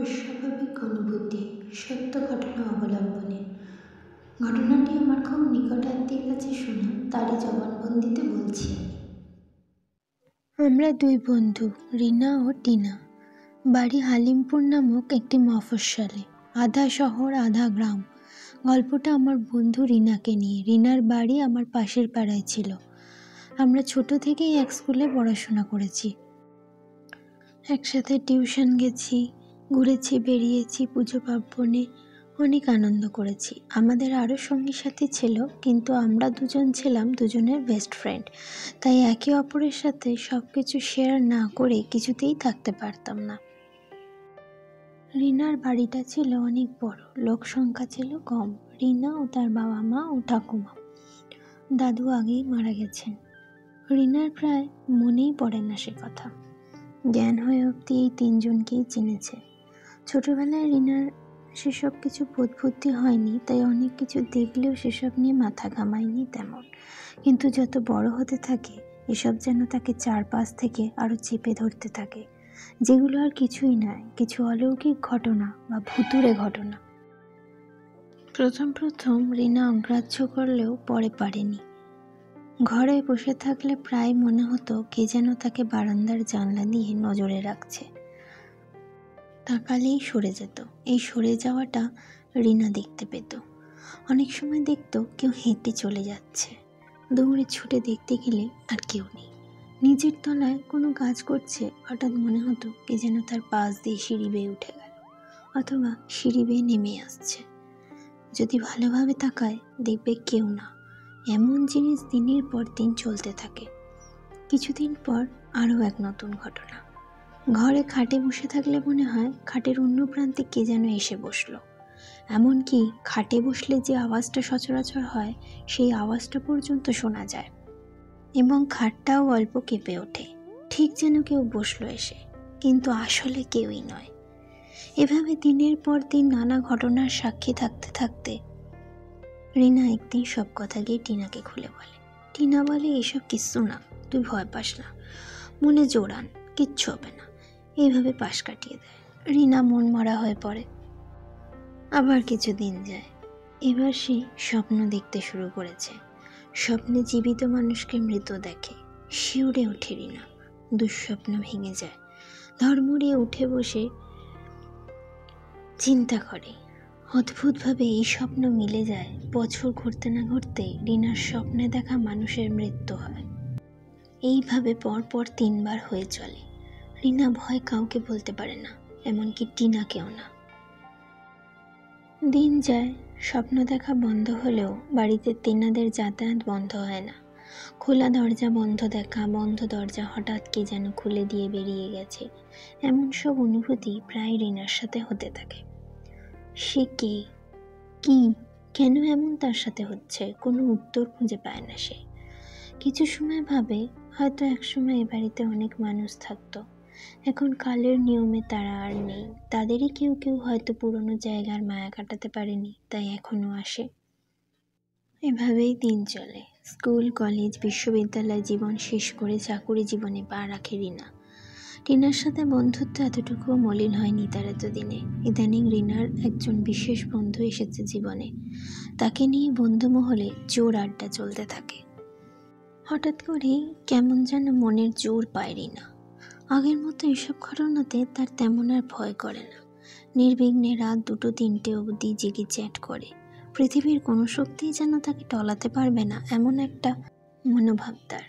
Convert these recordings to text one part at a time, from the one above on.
अस्वाभाविक अनुभूति सत्य घटना अवलम्बने घटनाटी आमार खूब निकटात्मीयर काछे शोना तारई जबानबंदीते बोलछि आमरा दुई बंधु रीना और टीना बाड़ी हालिमपुर नामक एकटी मफस्सले आधा शहर आधा ग्राम। गल्पटा आमार बंधु रीनाके निये। रीनार बाड़ी आमार पाशेर पाड़ाय छिलो। आमरा छोटो थेकेई एक स्कुले पढ़ाशोना करेछि, एकसाथे टिउशन गेछि, घुरेছি বেরিয়েছি, পুজো পার্বণে অনেক আনন্দ করেছি। আমাদের আরও সঙ্গী সাথী ছিল, কিন্তু আমরা দুজন ছিলাম দুজনের বেস্ট ফ্রেন্ড, তাই একে অপরের সাথে সব কিছু শেয়ার না করে কিছুতেই থাকতে পারতাম না। রিনার বাড়িটা ছিল অনেক বড়, লোক সংখ্যা ছিল কম। রিনা ও তার বাবা মা ও ঠাকুমা, দাদু আগেই মারা গেছেন। রিনার প্রায় মনেই পড়ে না সে কথা, জ্ঞান হয়ে অবধি এই তিনজনকেই চিনেছে। ছোটবেলায় রিনার সেসব কিছু বোধবুদ্ধি হয়নি, তাই অনেক কিছু দেখলেও সেসব নিয়ে মাথা ঘামায়নি তেমন। কিন্তু যত বড় হতে থাকে এসব যেন তাকে চারপাশ থেকে আরও চেপে ধরতে থাকে, যেগুলো আর কিছুই নয়, কিছু অলৌকিক ঘটনা বা ভুতুড়ে ঘটনা। প্রথম প্রথম রিনা অগ্রাহ্য করলেও পরে পারেনি। ঘরে বসে থাকলে প্রায় মনে হতো কে যেন তাকে বারান্দার জানলা দিয়ে নজরে রাখছে, তাকালেই সরে যেত। এই সরে যাওয়াটা রিনা দেখতে পেত। অনেক সময় দেখতো কেউ হেঁটে চলে যাচ্ছে, দৌড়ে ছুটে দেখতে গেলে আর কেউ নেই। নিজের তলায় কোনো কাজ করছে, হঠাৎ মনে হতো কে যেন তার পাশ দিয়ে সিঁড়ি বেয়ে উঠে গেল অথবা সিঁড়ি বেয়ে নেমে আসছে। যদি ভালোভাবে তাকায় দেখবে কেউ না। এমন জিনিস দিনের পর দিন চলতে থাকে। কিছুদিন পর আরও এক নতুন ঘটনা। ঘরে খাটে বসে থাকলে মনে হয় খাটের অন্য প্রান্তে কে যেন এসে বসলো। এমনকি খাটে বসলে যে আওয়াজটা সচরাচর হয় সেই আওয়াজটা পর্যন্ত শোনা যায়, এবং খাটটাও অল্প কেঁপে ওঠে, ঠিক যেন কেউ বসলো এসে, কিন্তু আসলে কেউই নয়। এভাবে দিনের পর দিন নানা ঘটনার সাক্ষী থাকতে থাকতে রিনা একদিন সব কথা গিয়ে টিনাকে খুলে বলে। টিনা বলে, এসব কিচ্ছু না, তুই ভয় পাস না, মনে জোরান, কিচ্ছু হবে না। এইভাবে পাশ কাটিয়ে দেয়। রিনা মন মরা হয়ে পড়ে। আবার কিছুদিন যায়। এবার সে স্বপ্ন দেখতে শুরু করেছে। স্বপ্নে জীবিত মানুষকে মৃত দেখে। শিউরে ওঠে রিনা, দুঃস্বপ্ন ভেঙে যায়। ধড়মড়িয়ে উঠে বসে চিন্তা করে। অদ্ভুতভাবে এই স্বপ্ন মিলে যায়। বছর ঘুরতে না ঘুরতে রিনার স্বপ্নে দেখা মানুষের মৃত্যু হয়। এইভাবে পরপর তিনবার হয়ে চলে। রিনা ভয় কাউকে বলতে পারে না, এমনকি টিনাকেও না। দিন যায়, স্বপ্ন দেখা বন্ধ হলেও বাড়িতে টিনাদের যাতায়াত বন্ধ হয় না। খোলা দরজা, বন্ধ দেখা, বন্ধ দরজা, হঠাৎ কে যেন খুলে দিয়ে বেরিয়ে গেছে, এমন সব অনুভূতি প্রায় রিনার সাথে হতে থাকে। সে কে, কি, কেন এমন তার সাথে হচ্ছে, কোনো উত্তর খুঁজে পায় না সে। কিছু সময় ভাবে হয়তো একসময় এ বাড়িতে অনেক মানুষ থাকতো, এখন কালের নিয়মে তারা আর নেই। তাদেরই কেউ কেউ হয়তো পুরনো জায়গার মায়া কাটাতে পারেনি, তাই এখনও আসে। এভাবেই দিন চলে। স্কুল, কলেজ, বিশ্ববিদ্যালয় জীবন শেষ করে চাকুরি জীবনে পা রাখে রিনা। রিনার সাথে বন্ধুত্ব এতটুকুও মলিন হয়নি তার এতদিনে। ইদানিং রিনার একজন বিশেষ বন্ধু এসেছে জীবনে, তাকে নিয়ে বন্ধুমহলে জোর আড্ডা চলতে থাকে। হঠাৎ করেই কেমন যেন মনের জোর পায় রিনা। আগের মতো এসব ঘটনাতে তার তেমন আর ভয় করে না। নির্বিঘ্নে রাত 2-3 অবধি জেগে চ্যাট করে। পৃথিবীর কোনো শক্তিই যেন তাকে টলাতে পারবে না, এমন একটা মনোভাব তার।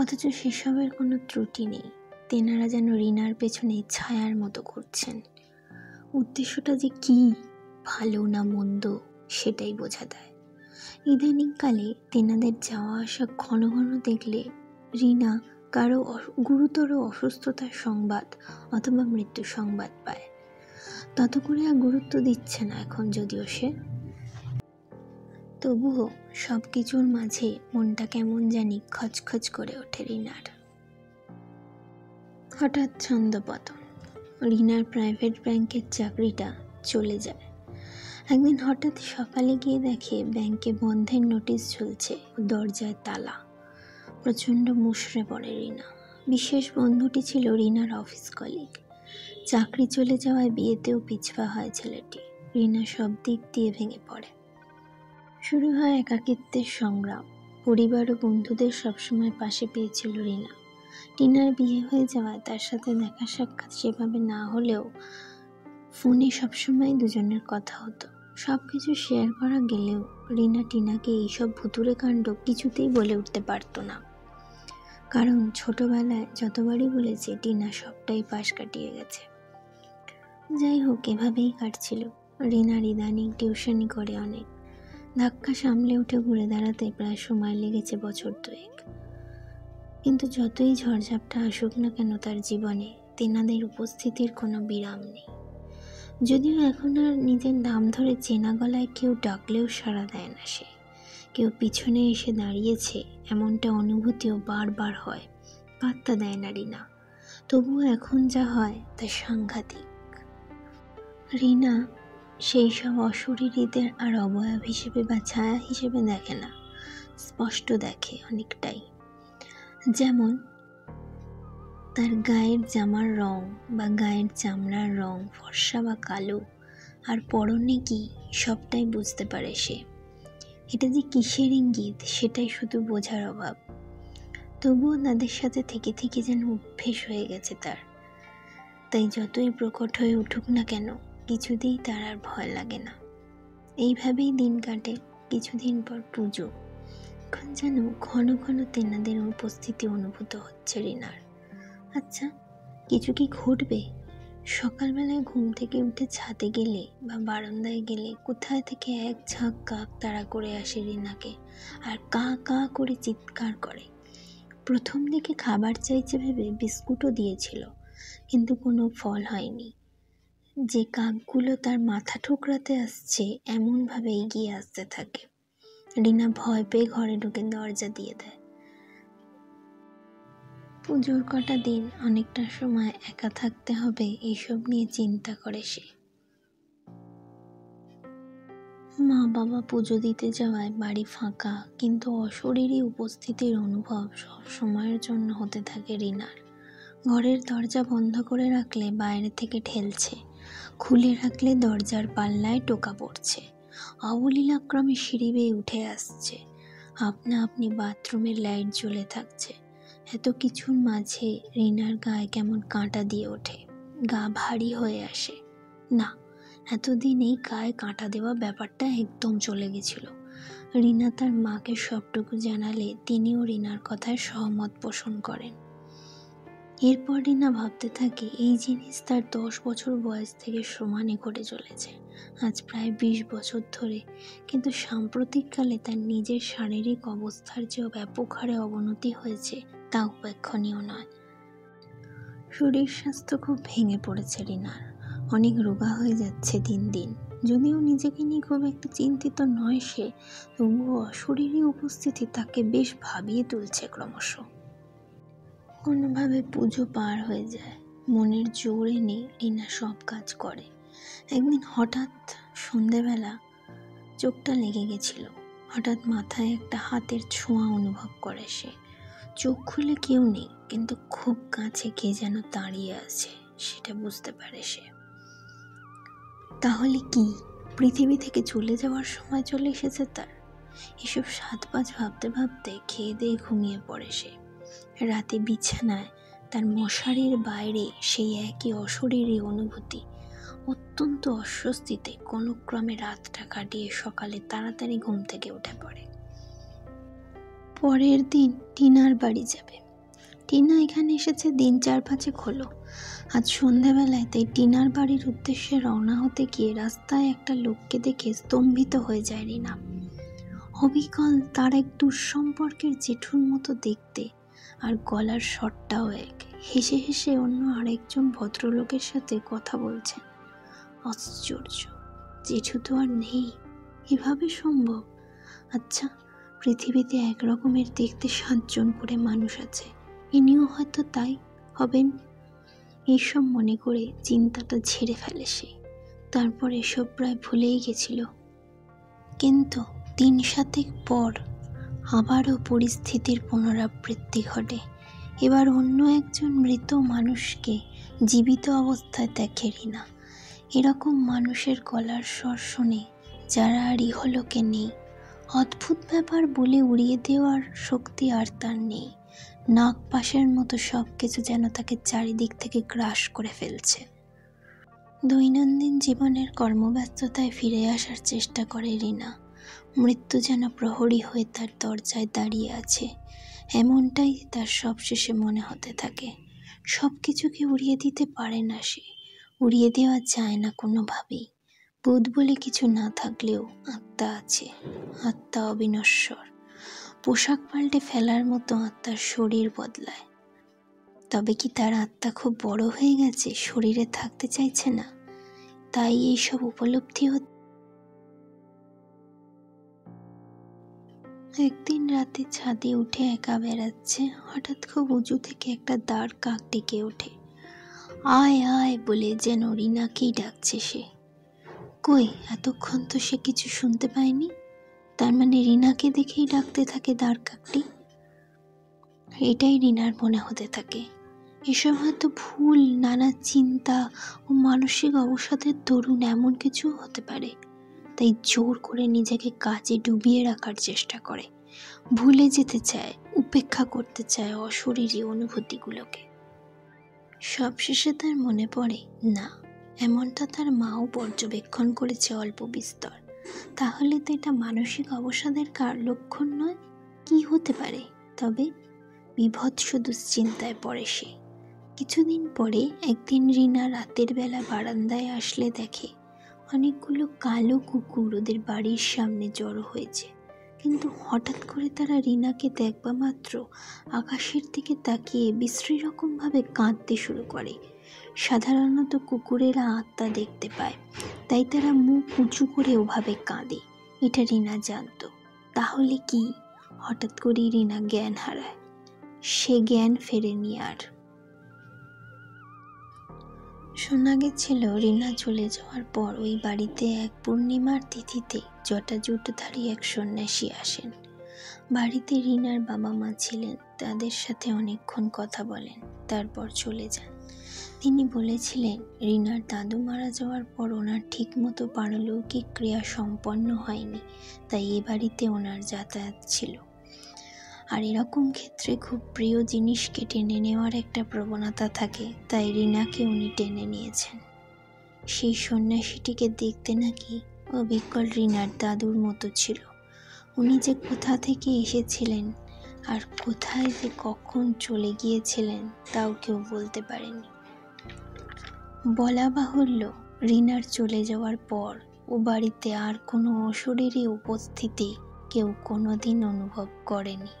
অথচ সেসবের কোনো ত্রুটি নেই। তেনারা যেন রিনার পেছনে ছায়ার মতো ঘুরছেন। উদ্দেশ্যটা যে কী, ভালো না মন্দ, সেটাই বোঝা দেয়। ইদানিংকালে তেনাদের যাওয়া আসা ঘন ঘন দেখলে রিনা কারো গুরুতর অসুস্থতার সংবাদ অথবা মৃত্যু সংবাদ পায়। তত করে আর গুরুত্ব দিচ্ছে না এখন যদিও সে। তবুও সব কিছুর মাঝে মনটা কেমন জানি খচখচ করে ওঠে রিনার। হঠাৎ ছন্দপতন। রিনার প্রাইভেট ব্যাংকের চাকরিটা চলে যায়। একদিন হঠাৎ সকালে গিয়ে দেখে ব্যাংকে বন্ধের নোটিশ ঝুলছে, দরজায় তালা। প্রচণ্ড মুষড়ে পড়ে রিনা। বিশেষ বন্ধুটি ছিল রিনার অফিস কলিগ, চাকরি চলে যাওয়ায় বিয়েতেও পিছপা হয় ছেলেটি। রিনা সব দিক দিয়ে ভেঙে পড়ে, শুরু হয় একাকিত্বের সংগ্রাম। পরিবার ও বন্ধুদের সবসময় পাশে পেয়েছিল রিনা। টিনার বিয়ে হয়ে যাওয়ায় তার সাথে দেখা সাক্ষাৎ সেভাবে না হলেও ফোনে সবসময় দুজনের কথা হতো। সব কিছু শেয়ার করা গেলেও রিনা টিনাকে এইসব ভুতুড়ে কাণ্ড কিছুতেই বলে উঠতে পারতো না, কারণ ছোটবেলায় যতবারই বলেছে টিনা সবটাই পাশ কাটিয়ে গেছে। যাই হোক, এভাবেই কাটছিল। রিনার ইদানিং টিউশনি করে অনেক, ধাক্কা সামলে উঠে ঘুরে দাঁড়াতে প্রায় সময় লেগেছে বছর দুয়েক। কিন্তু যতই ঝড়ঝাপটা আসুক না কেন তার জীবনে, তেনাদের উপস্থিতির কোনো বিরাম নেই। যদিও এখন আর নিজের নাম ধরে চেনা গলায় কেউ ডাকলেও সাড়া দেয় না সে, কেউ পিছনে এসে দাঁড়িয়েছে এমনটা অনুভূতিও বারবার হয়। পাত্তা দেয় না রিনা, তবুও এখন যা হয় তা সাংঘাতিক। রিনা সেই সব অশরীরীদের আর অবয়ব হিসেবে বা ছায়া হিসেবে দেখে না, স্পষ্ট দেখে অনেকটাই। যেমন তার গায়ের জামার রং বা গায়ের চামড়ার রং ফর্সা বা কালো, আর পরনে কি সবটাই বুঝতে পারে সে। এটা যে কিসের ইঙ্গিত সেটাই শুধু বোঝার অভাব। তবুও তাদের সাথে থেকে থেকে যেন অভ্যেস হয়ে গেছে তার, তাই যতই প্রকট হয়ে উঠুক না কেন কিছুতেই তার আর ভয় লাগে না। এইভাবেই দিন কাটে। কিছুদিন পর পুজো, এখন যেন ঘন ঘন তেনাদের উপস্থিতি অনুভূত হচ্ছে রিনার। আচ্ছা, কিছু কি ঘটবে? সকালবেলায় ঘুম থেকে উঠে ছাদে গেলে বা বারান্দায় গেলে কোথায় থেকে এক ঝাঁক কাক তাড়া করে আসে রিনাকে, আর কা কা করে চিৎকার করে। প্রথম দিকে খাবার চাইছে ভেবে বিস্কুটও দিয়েছিল, কিন্তু কোনো ফল হয়নি। যে কাকগুলো তার মাথা ঠোকরাতে আসছে এমনভাবে এগিয়ে আসতে থাকে। রিনা ভয় পেয়ে ঘরে ঢুকে দরজা দিয়ে দেয়। পুজোর কটা দিন অনেকটা সময় একা থাকতে হবে এইসব নিয়ে চিন্তা করে সে। মা বাবা পুজো দিতে যাওয়ায় বাড়ি ফাঁকা, কিন্তু অশরীরী উপস্থিতির অনুভব সব সময়ের জন্য হতে থাকে রিনার। ঘরের দরজা বন্ধ করে রাখলে বাইরে থেকে ঠেলছে, খুলে রাখলে দরজার পাল্লায় টোকা পড়ছে, অবলীলাক্রমে সিঁড়ি বেয়ে উঠে আসছে, আপনা আপনি বাথরুমের লাইট জ্বলে থাকছে। এত কিছুর মাঝে রিনার গায়ে কেমন কাঁটা দিয়ে ওঠে, গা ভারী হয়ে আসে। না, এতদিন এই গায়ে কাঁটা দেওয়া ব্যাপারটা একদম চলে গেছিল। রিনা তার মাকে সবটুকু জানালে তিনিও রিনার কথায় সহমত পোষণ করেন। এরপর রিনা ভাবতে থাকে এই জিনিস তার 10 বছর বয়স থেকে সমানে ঘটে চলেছে, আজ প্রায় 20 বছর ধরে। কিন্তু সাম্প্রতিককালে তার নিজের শারীরিক অবস্থার যে ব্যাপক হারে অবনতি হয়েছে তা উপেক্ষণীয় নয়। শরীর স্বাস্থ্য খুব ভেঙে পড়েছে রিনার, অনেক রোগা হয়ে যাচ্ছে দিন দিন। যদিও নিজেকে নিয়ে খুব একটা চিন্তিত নয় সে, তবুও অশরীরী উপস্থিতি তাকে বেশ ভাবিয়ে তুলছে ক্রমশ। কোনোভাবে পুজো পার হয়ে যায়, মনের জোর এনে রিনা সব কাজ করে। একদিন হঠাৎ সন্ধেবেলা চোখটা লেগে গেছিল, হঠাৎ মাথায় একটা হাতের ছোঁয়া অনুভব করে সে। চোখ খুলে কেউ নেই, কিন্তু খুব কাছে কে যেন দাঁড়িয়ে আছে সেটা বুঝতে পারে সে। তাহলে কি পৃথিবী থেকে চলে যাওয়ার সময় চলে এসেছে তার? এসব সাত পাঁচ ভাবতে ভাবতে খেয়ে দিয়ে ঘুমিয়ে পড়ে সে। রাতে বিছানায় তার মশারির বাইরে সেই একই অশরীরী অনুভূতি। অত্যন্ত অস্বস্তিতে কোনো ক্রমে রাতটা কাটিয়ে সকালে তাড়াতাড়ি ঘুম থেকে উঠে পড়ে। পরের দিন টিনার বাড়ি যাবে। টিনা এখানে এসেছে দিন 4-5 হলো। আজ সন্ধ্যাবেলায় তাই টিনার বাড়ির উদ্দেশ্যে রওনা হতে গিয়ে রাস্তায় একটা লোককে দেখে স্তম্ভিত হয়ে যায় রিনা। অবিকল তার এক দুঃসম্পর্কের জেঠুর মতো দেখতে, আর গলার স্বরটাও এক। হেসে হেসে অন্য আরেকজন ভদ্রলোকের সাথে কথা বলছেন। আশ্চর্য, জেঠু তো আর নেই, এভাবে সম্ভব? আচ্ছা, পৃথিবীতে একরকমের দেখতে 7 জন করে মানুষ আছে, ইনিও হয়তো তাই হবেন। এইসব মনে করে চিন্তাটা ঝেড়ে ফেলে সে। তারপর এসব প্রায় ভুলেই গেছিল, কিন্তু 3-4 পর আবারও পরিস্থিতির পুনরাবৃত্তি ঘটে। এবার অন্য একজন মৃত মানুষকে जीवित अवस्थाय देखेनि ना एरकम मानुषेर गलार स्वर शुने जारा इहलोके नेই अद्भुत ব্যাপার বলে উড়িয়ে দেওয়ার শক্তি আর তার নেই। নাক পাশের মতো সব কিছু যেন তাকে চারিদিক থেকে গ্রাস করে ফেলছে। দৈনন্দিন জীবনের কর্মব্যস্ততায় ফিরে আসার চেষ্টা করে রিনা। মৃত্যু যেন প্রহরী হয়ে তার দরজায় দাঁড়িয়ে আছে, এমনটাই তার সবশেষে মনে হতে থাকে। সব কিছুকে উড়িয়ে দিতে পারে না সে, উড়িয়ে দেওয়া যায় না কোনোভাবেই। বোধ বলে কিছু না থাকলেও আত্মা আছে, আত্মা অবিনশ্বর। পোশাক পাল্টে ফেলার মতো আত্মার শরীর বদলায়। তবে কি তার আত্মা খুব বড় হয়ে গেছে, শরীরে থাকতে চাইছে না, তাই এইসব উপলব্ধি হচ্ছে। একদিন রাতে ছাদে উঠে একা বেড়াচ্ছে, হঠাৎ খুব উঁচু থেকে একটা দাঁড় কাক ডেকে ওঠে। আয় আয় বলে যেন রিনাকেই ডাকছে সে। কই, এতক্ষণ তো সে কিছু শুনতে পায়নি, তার মানে রিনাকে দেখেই ডাকতে থাকে দাঁড় কাকটি, এটাই রিনার মনে হতে থাকে। এসব হয়তো ভুল, নানা চিন্তা ও মানসিক অবসাদের দরুন এমন কিছু হতে পারে। তাই জোর করে নিজেকে কাজে ডুবিয়ে রাখার চেষ্টা করে, ভুলে যেতে চায়, উপেক্ষা করতে চায় অশরীরী অনুভূতিগুলোকে। সবশেষে তার মনে পড়ে, না, এমনটা তার মাও পর্যবেক্ষণ করেছে অল্প বিস্তর। তাহলে তো এটা মানসিক অবসাদের কার লক্ষণ নয়, কি হতে পারে? তবে বিভৎস দুশ্চিন্তায় পড়ে সে। কিছুদিন পরে একদিন রিনা রাতের বেলা বারান্দায় আসলে দেখে অনেকগুলো কালো কুকুর ওদের বাড়ির সামনে জড়ো হয়েছে। কিন্তু হঠাৎ করে তারা রিনাকে দেখবা মাত্র আকাশের দিকে তাকিয়ে বিশ্রী রকমভাবে কাঁদতে শুরু করে। সাধারণত কুকুরেরা আত্মা দেখতে পায়, তাই তারা মুখ উঁচু করে ওভাবে কাঁদে, এটা রিনা জানত। তাহলে কি? হঠাৎ করেই রিনা জ্ঞান হারায়, সে জ্ঞান ফেরেনি আর। শোনা গেছিল রিনা চলে যাওয়ার পর ওই বাড়িতে এক পূর্ণিমার তিথিতে জটাজুটধারী এক সন্ন্যাসী আসেন। বাড়িতে রিনার বাবা মা ছিলেন, তাদের সাথে অনেকক্ষণ কথা বলেন, তারপর চলে যান। তিনি বলেছিলেন রিনার দাদু মারা যাওয়ার পর ওনার ঠিকমতো পারলৌকিক ক্রিয়া সম্পন্ন হয়নি, তাই এ বাড়িতে ওনার যাতায়াত ছিল। আর এরকম ক্ষেত্রে খুব প্রিয় জিনিসকে টেনে নেওয়ার একটা প্রবণতা থাকে, তাই রিনাকে উনি টেনে নিয়েছেন। সেই সন্ন্যাসীটিকে দেখতে নাকি অবিকল রিনার দাদুর মতো ছিল। উনি যে কোথা থেকে এসেছিলেন আর কোথায় যে কখন চলে গিয়েছিলেন তাও কেউ বলতে পারেনি। বলা বাহুল্য, রিনার চলে যাওয়ার পর ও বাড়িতে আর কোনো অশরীরী উপস্থিতি কেউ কোনোদিন অনুভব করেনি।